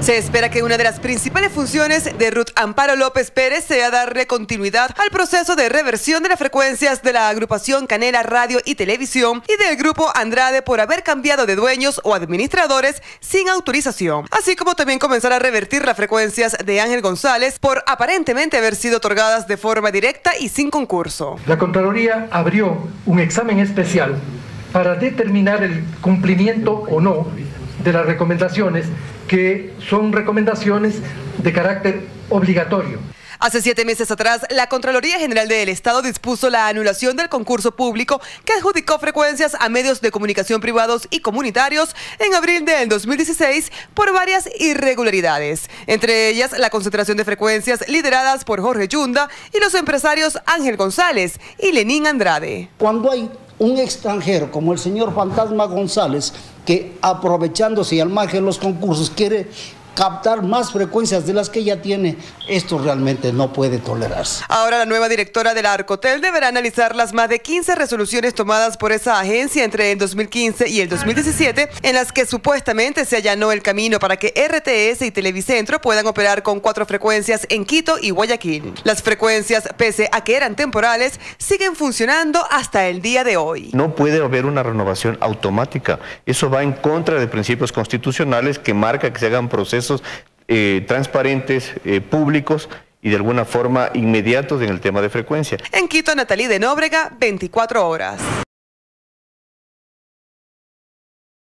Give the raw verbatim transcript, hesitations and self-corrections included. Se espera que una de las principales funciones de Ruth Amparo López Pérez sea darle continuidad al proceso de reversión de las frecuencias de la agrupación Canela Radio y Televisión y del grupo Andrade por haber cambiado de dueños o administradores sin autorización, así como también comenzar a revertir las frecuencias de Ángel González por aparentemente haber sido otorgadas de forma directa y sin concurso. La Contraloría abrió un examen especial para determinar el cumplimiento o no de las recomendaciones, que son recomendaciones de carácter obligatorio. Hace siete meses atrás, la Contraloría General del Estado dispuso la anulación del concurso público que adjudicó frecuencias a medios de comunicación privados y comunitarios en abril del dos mil dieciséis por varias irregularidades, entre ellas la concentración de frecuencias lideradas por Jorge Yunda y los empresarios Ángel González y Lenín Andrade. Cuando hay un extranjero como el señor Fantasma González, que aprovechándose y al margen de los concursos quiere captar más frecuencias de las que ya tiene, esto realmente no puede tolerarse. Ahora la nueva directora de la ARCOTEL deberá analizar las más de quince resoluciones tomadas por esa agencia entre el dos mil quince y el dos mil diecisiete, en las que supuestamente se allanó el camino para que R T S y Televicentro puedan operar con cuatro frecuencias en Quito y Guayaquil. Las frecuencias, pese a que eran temporales, siguen funcionando hasta el día de hoy. No puede haber una renovación automática. Eso va en contra de principios constitucionales que marca que se hagan procesos Eh, transparentes, eh, públicos y de alguna forma inmediatos en el tema de frecuencia. En Quito, Natalí de Nóbrega, veinticuatro horas.